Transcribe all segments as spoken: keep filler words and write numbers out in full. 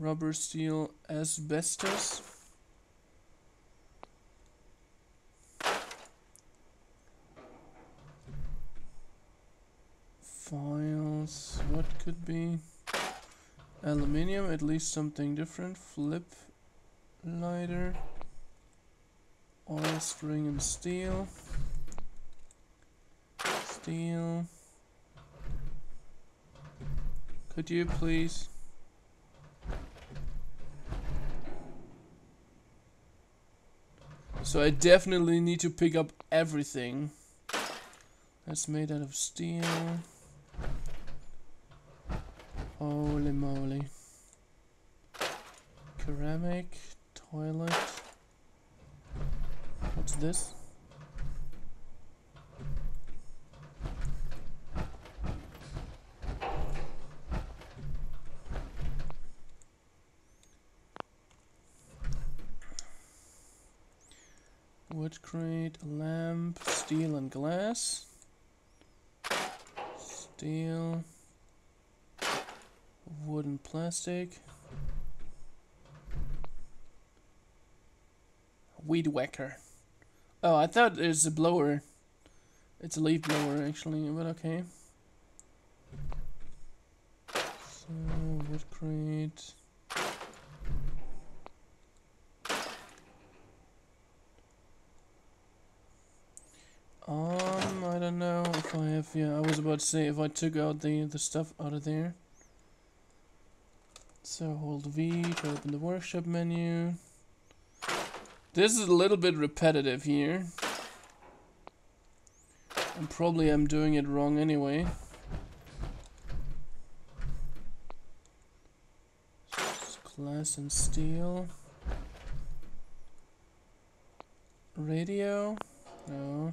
rubber, steel, asbestos. Files, what could be? Aluminium, at least something different. Flip lighter, oil, string and steel. Steel. Could you please? So I definitely need to pick up everything that's made out of steel. Holy moly. Ceramic, toilet. What's this? Wood crate, lamp, steel and glass. Steel. Wood and plastic. Weed whacker. Oh, I thought it's a blower. It's a leaf blower actually, but okay. So, wood crate. Um, I don't know if I have, yeah, I was about to say if I took out the, the stuff out of there. So hold V to open the workshop menu. This is a little bit repetitive here. And probably I'm doing it wrong anyway. Glass and steel. Radio? No.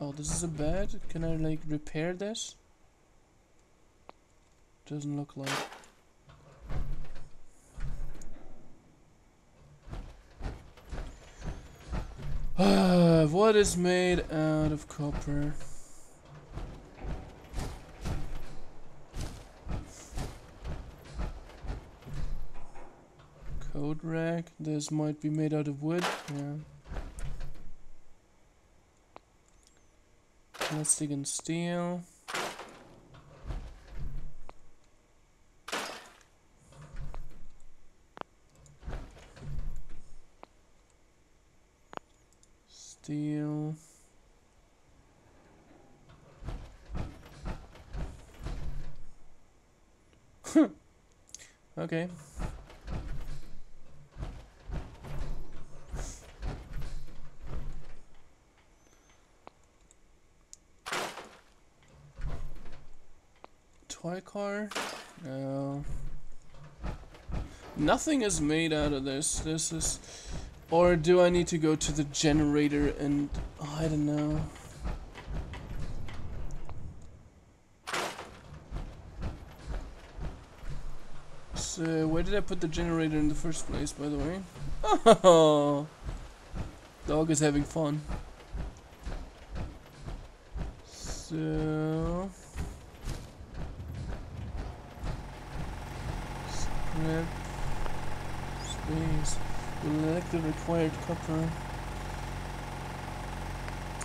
Oh, this is a bed. Can I like repair this? Doesn't look like. Uh, what is made out of copper? Coat rack. This might be made out of wood. Yeah. Plastic and steel. Steel. Okay. Toy car? No. Nothing is made out of this. This is... Or do I need to go to the generator and... Oh, I don't know. So, where did I put the generator in the first place, by the way? Oh! Dog is having fun. So... Scrap... Space... Select the required copper.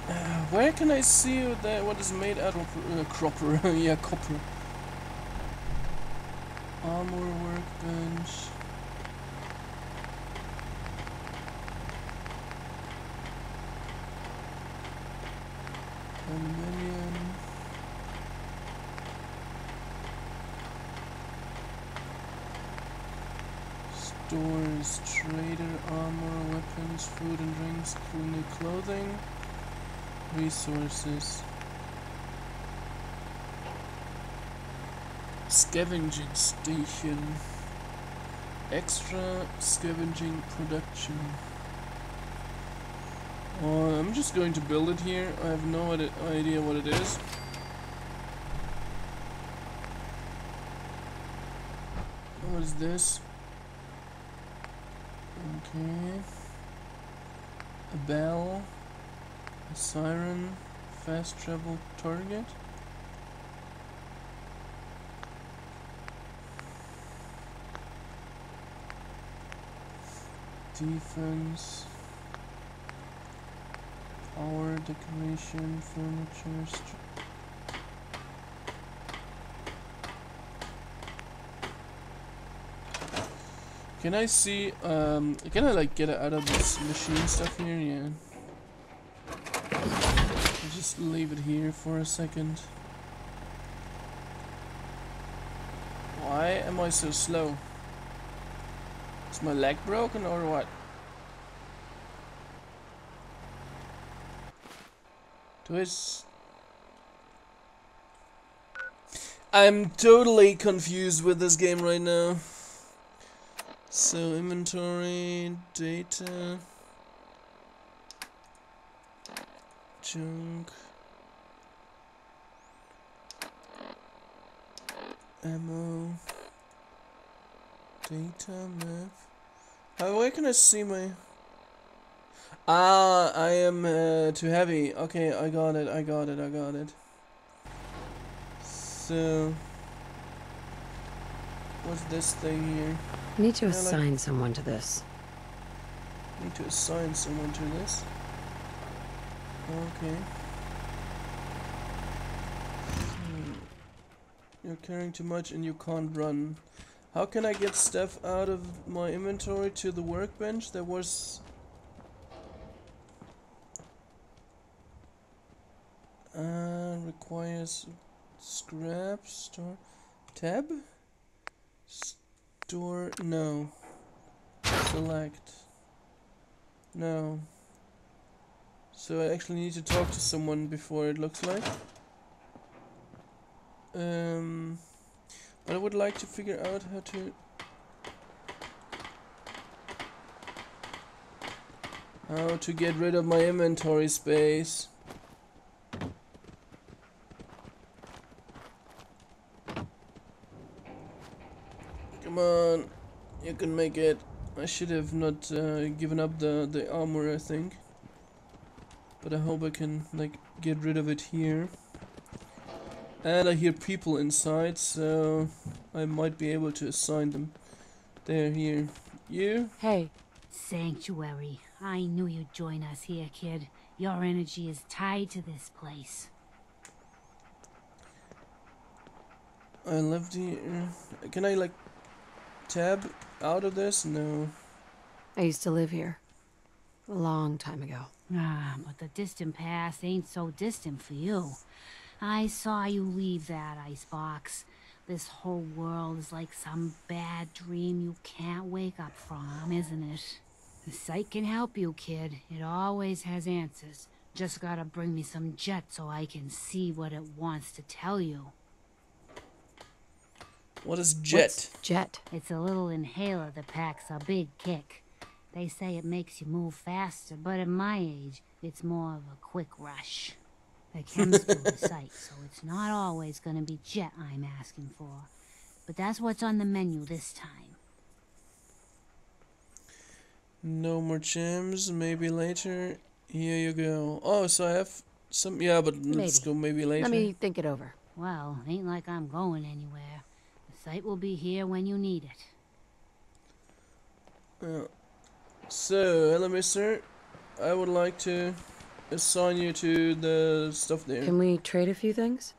Uh, where can I see that what is made out of uh, copper? Yeah, copper. Armor workbench. Aluminium. Stores, trader, armor, weapons, food and drinks, new clothing, resources. Scavenging station. Extra scavenging production. Oh, I'm just going to build it here. I have no idea what it is. What is this? Okay. A bell, a siren, fast travel target. defense, power, decoration, furniture. Can I see, um, can I like get it out of this machine stuff here? Yeah. I'll just leave it here for a second. Why am I so slow? Is my leg broken or what? Twist. I'm totally confused with this game right now. So inventory, data, junk, ammo, data, map. Oh, where can I see my? Ah, I am uh, too heavy. Okay, I got it. I got it. I got it. So, what's this thing here? Need to assign someone to this. Need to assign someone to this. Okay. Hmm. You're carrying too much and you can't run. How can I get stuff out of my inventory to the workbench? There was... Uh, requires scrap, store, tab? St Door, no. Select. No. So I actually need to talk to someone before, it looks like. Um, but I would like to figure out how to... How to get rid of my inventory space. On. You can make it. I should have not uh, given up the the armor, I think, but I hope I can like get rid of it here. And I hear people inside, so I might be able to assign them. They're here. You? Hey, Sanctuary. I knew you'd join us here, kid. Your energy is tied to this place. I love the. Uh, can I like? Tab out of this? No. I used to live here. A long time ago. Ah, but the distant past ain't so distant for you. I saw you leave that icebox. This whole world is like some bad dream you can't wake up from, isn't it? The site can help you, kid. It always has answers. Just gotta bring me some jet so I can see what it wants to tell you. What is jet? What's jet? It's a little inhaler that packs a big kick. They say it makes you move faster, but at my age, it's more of a quick rush. The chems do the sight, so it's not always going to be jet I'm asking for. But that's what's on the menu this time. No more chems, maybe later. Here you go. Oh, so I have some... Yeah, but maybe. Let's go maybe later. Let me think it over. Well, ain't like I'm going anywhere. Site will be here when you need it. Uh, so, hello, mister. I would like to assign you to the stuff there. Can we trade a few things?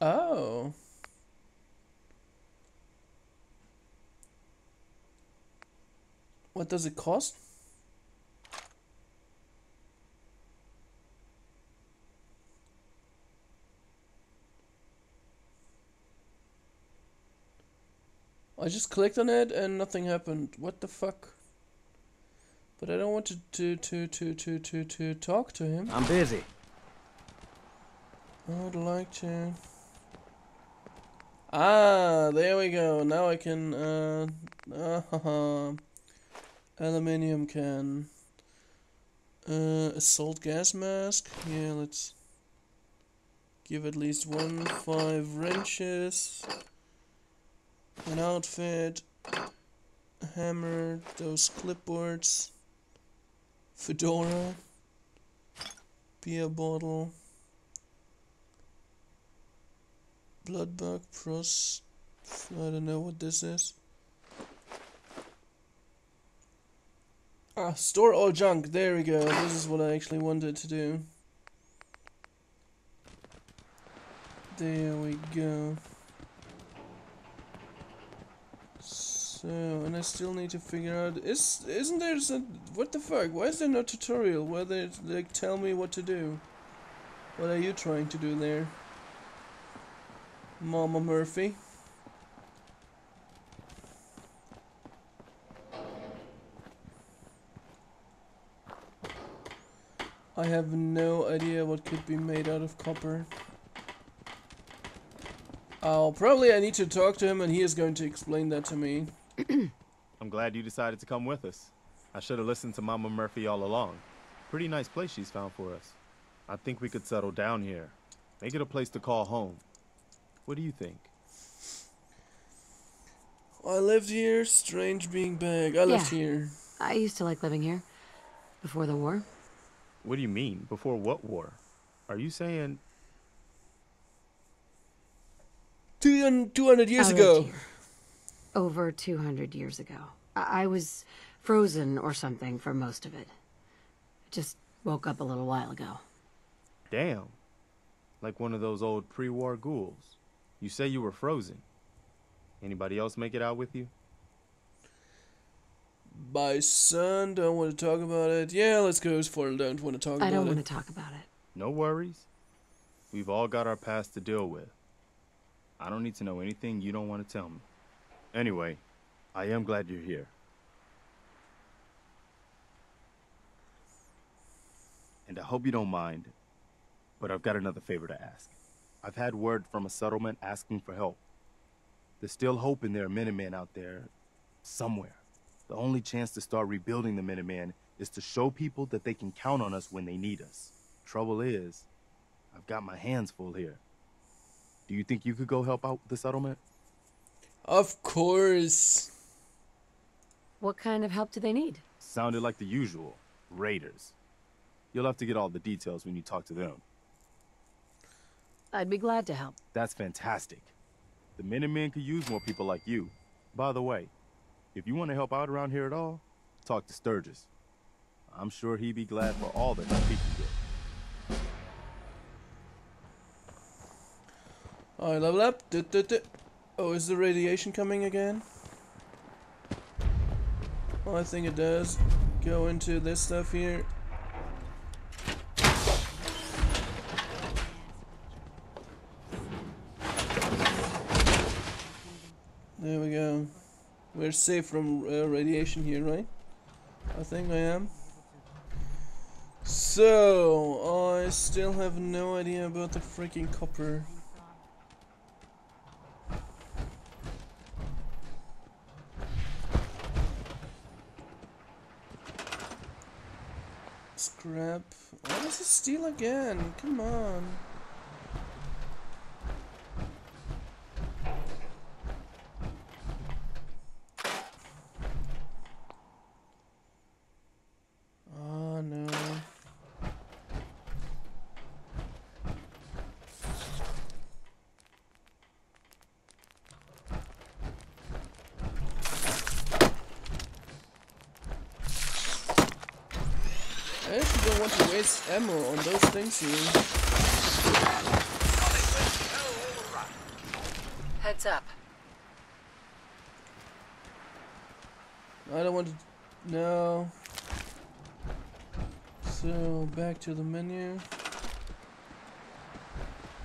Oh. What does it cost? I just clicked on it and nothing happened. What the fuck? But I don't want to to to to to to, to talk to him. I'm busy. I would like to. Ah, there we go. Now I can. Uh, uh haha. Aluminium can. Uh, assault gas mask. Yeah, let's give at least one five wrenches. An outfit, a hammer, those clipboards, fedora, beer bottle, blood bug, pros, I don't know what this is. Ah, store all junk. There we go. This is what I actually wanted to do. There we go. So, and I still need to figure out... Is, isn't there... A, what the fuck? Why is there no tutorial where they, like, tell me what to do? What are you trying to do there, Mama Murphy? I have no idea what could be made out of copper. Oh, probably I need to talk to him and he is going to explain that to me. I'm glad you decided to come with us. I should have listened to Mama Murphy all along. Pretty nice place she's found for us. I think we could settle down here. Make it a place to call home. What do you think? I lived here. Strange being back. I lived yeah, here. I used to like living here. Before the war. What do you mean? Before what war? Are you saying... two hundred years ago. Over two hundred years ago. I, I was frozen or something for most of it. Just woke up a little while ago. Damn. Like one of those old pre-war ghouls. You say you were frozen. Anybody else make it out with you? My son, don't want to talk about it. Yeah, let's go as far as don't want to talk about it. I don't want to talk about it. No worries. We've all got our past to deal with. I don't need to know anything you don't want to tell me. Anyway, I am glad you're here. And I hope you don't mind, but I've got another favor to ask. I've had word from a settlement asking for help. There's still hoping there are Minutemen out there somewhere. The only chance to start rebuilding the Minutemen is to show people that they can count on us when they need us. Trouble is, I've got my hands full here. Do you think you could go help out the settlement? Of course. What kind of help do they need? Sounded like the usual. Raiders. You'll have to get all the details when you talk to them. I'd be glad to help. That's fantastic. The Minutemen could use more people like you. By the way, if you want to help out around here at all, talk to Sturgis. I'm sure he'd be glad for all that help he can get. Alright, level up. Du, du, du. Oh, is the radiation coming again? Oh, I think it does. Go into this stuff here. There we go. We're safe from uh, radiation here, right? I think I am. So, I still have no idea about the freaking copper. Scrap. Why does it steal again? Come on. Oh no. I actually don't want to waste ammo on those things here. Heads up. I don't want to... No. So, back to the menu.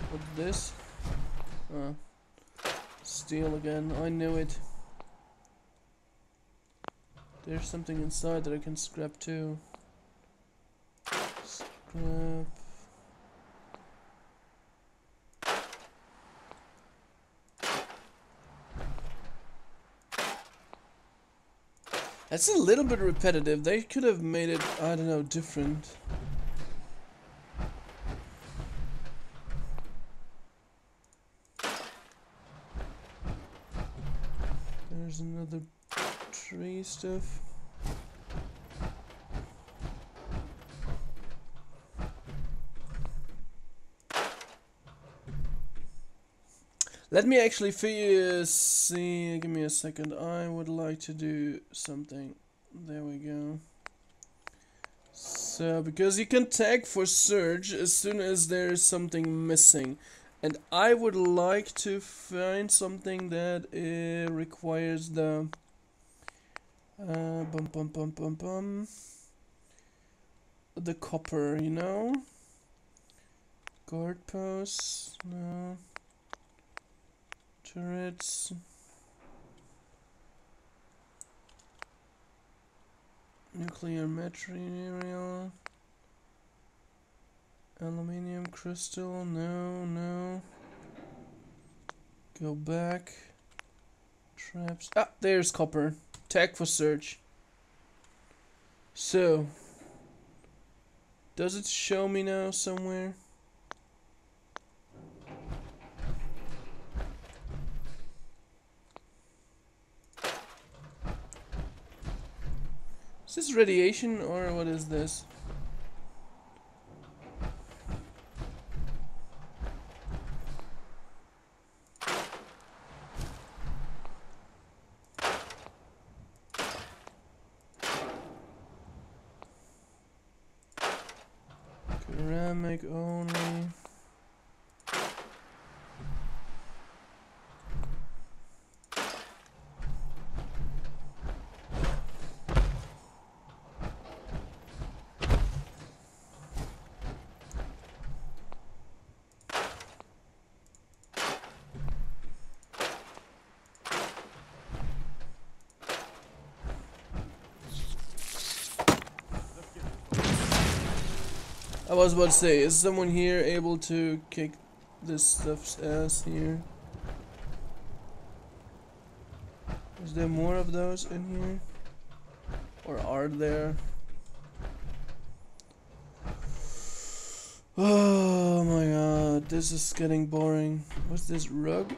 What this? Uh, steal again. I knew it. There's something inside that I can scrap too. Crap. That's a little bit repetitive. They could have made it, I don't know, different. There's another tree stuff. Let me actually figure, see, give me a second, I would like to do something. There we go. So, because you can tag for search as soon as there is something missing. And I would like to find something that uh, requires the... Uh, bum, bum, bum, bum, bum. The copper, you know? Guard posts, no. Turrets. Nuclear material. Aluminium crystal, no, no. Go back. Traps. Ah, there's copper. Tag for search. So. Does it show me now somewhere? Is this radiation or what is this? Ceramic only. I was about to say, is someone here able to kick this stuff's ass here? Is there more of those in here? Or are there? Oh my god, this is getting boring. What's this rug?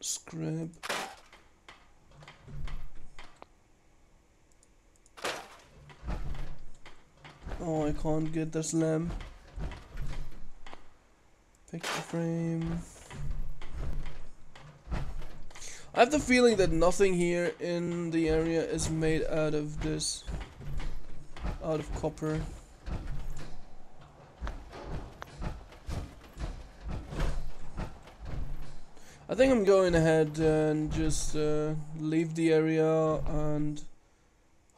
Scrap. Oh, I can't get this lamp. Pick the frame. I have the feeling that nothing here in the area is made out of this. Out of copper. I think I'm going ahead and just uh, leave the area and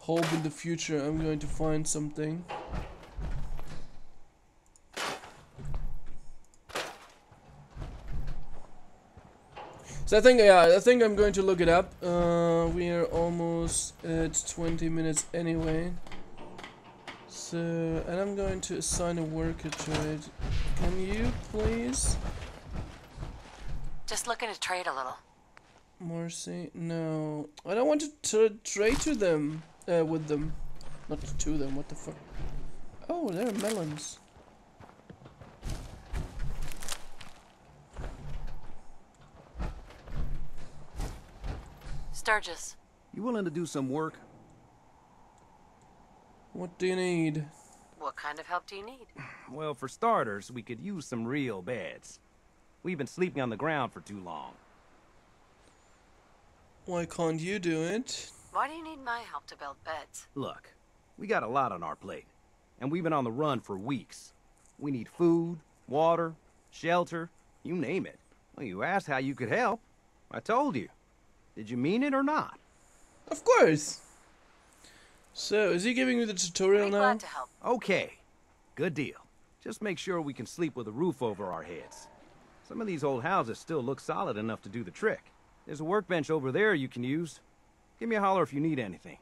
hope in the future I'm going to find something. So I think, yeah, I think I'm going to look it up. Uh, we are almost at twenty minutes anyway. So, and I'm going to assign a worker to it. Can you please? Just looking to trade a little. Mercy, no. I don't want to tra trade to them. Uh, with them, not to them. What the fuck? Oh, there are melons. Sturgis, you willing to do some work? What do you need? What kind of help do you need? Well, for starters, we could use some real beds. We've been sleeping on the ground for too long. Why can't you do it? Why do you need my help to build beds? Look, we got a lot on our plate, and we've been on the run for weeks. We need food, water, shelter, you name it. Well, you asked how you could help. I told you. Did you mean it or not? Of course. So, is he giving me the tutorial now? Glad to help. Okay, good deal. Just make sure we can sleep with a roof over our heads. Some of these old houses still look solid enough to do the trick. There's a workbench over there you can use. Give me a holler if you need anything.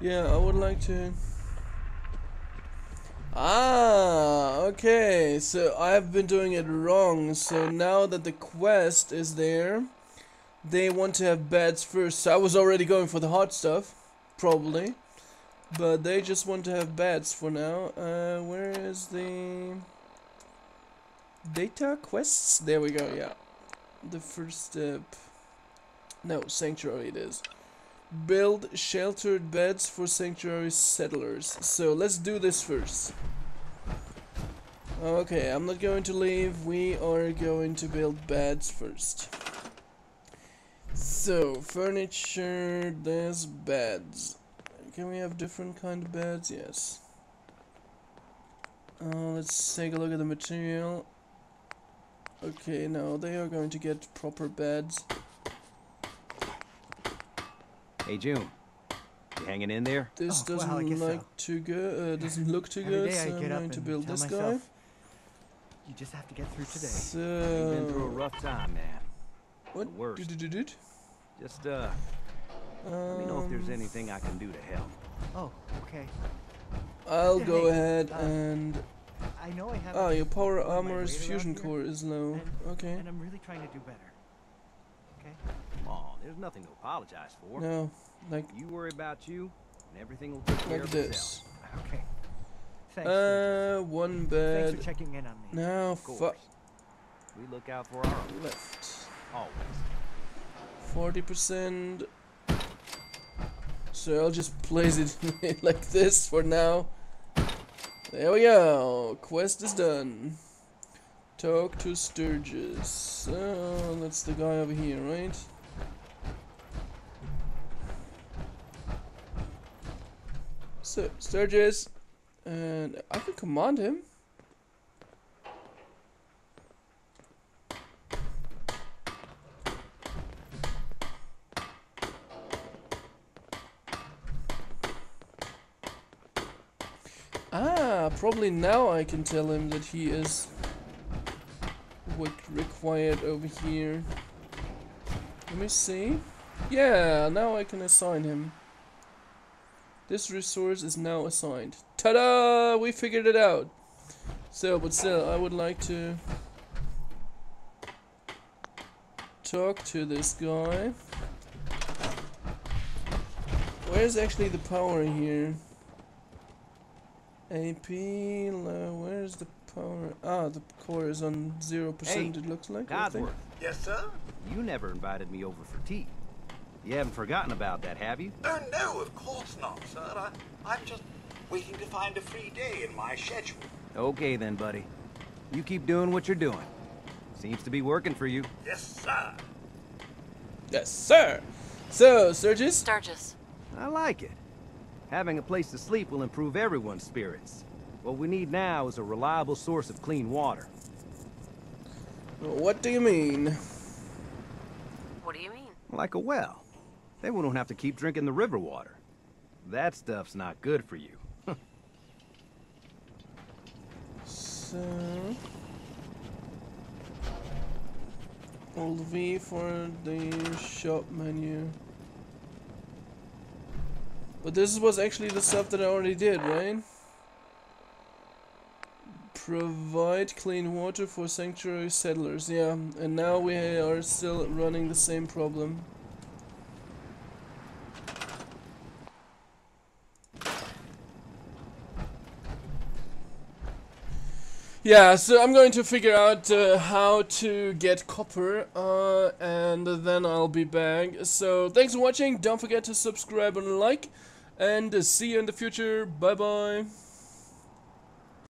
Yeah, I would like to. Ah, okay. So I've been doing it wrong. So now that the quest is there, they want to have beds first. So I was already going for the hard stuff, probably. But they just want to have beds for now. Uh, where is the data quests? There we go, yeah. The first step. No, Sanctuary it is. Build sheltered beds for Sanctuary settlers. So let's do this first. Okay, I'm not going to leave. We are going to build beds first. So, furniture, there's beds. Can we have different kind of beds? Yes. Uh, let's take a look at the material. Okay, now they are going to get proper beds. Hey June, you hanging in there? This oh, doesn't well, like so. too good. Uh, doesn't look too Every good. So I'm going to build this myself, guy. You just have to get through today. So I've been through a rough time, man. What? Worse. Did, did, did. Just uh, um, let me know if there's anything I can do to help. Oh, okay. I'll go hey, ahead uh, and. I know I have. Oh, your power armor's fusion core is low. And, okay. And I'm really trying to do better. Okay. Come on, there's nothing to apologize for. No, like you worry about you, and everything will take care of itself. Like this. Okay. Thanks. Uh, one bed. Thanks for checking in on me. Now, fuck. We look out for our left. Always. Forty percent. So I'll just place it like this for now. There we go. Quest is done. Talk to Sturgis. So that's the guy over here, right? So Sturgis, and I can command him. Ah, probably now I can tell him that he is what required over here. Let me see. Yeah, now I can assign him. This resource is now assigned. Ta-da! We figured it out. So, but still, I would like to talk to this guy. Where's actually the power here? A P, low, where's the power? Ah, the core is on zero percent. Hey, it looks like. Godworth. Yes, sir. You never invited me over for tea. You haven't forgotten about that, have you? Oh no, of course not, sir. I, I'm just waiting to find a free day in my schedule. Okay then, buddy. You keep doing what you're doing. Seems to be working for you. Yes, sir. Yes, sir. So, Sturgis. Sturgis. I like it. Having a place to sleep will improve everyone's spirits. What we need now is a reliable source of clean water. What do you mean? What do you mean? Like a well. Then we don't have to keep drinking the river water. That stuff's not good for you. So... Hold V for the shop menu. But this was actually the stuff that I already did, right? Provide clean water for sanctuary settlers, yeah. And now we are still running the same problem. Yeah, so I'm going to figure out uh, how to get copper, uh, and then I'll be back. So, thanks for watching, don't forget to subscribe and like, and uh, see you in the future, bye bye!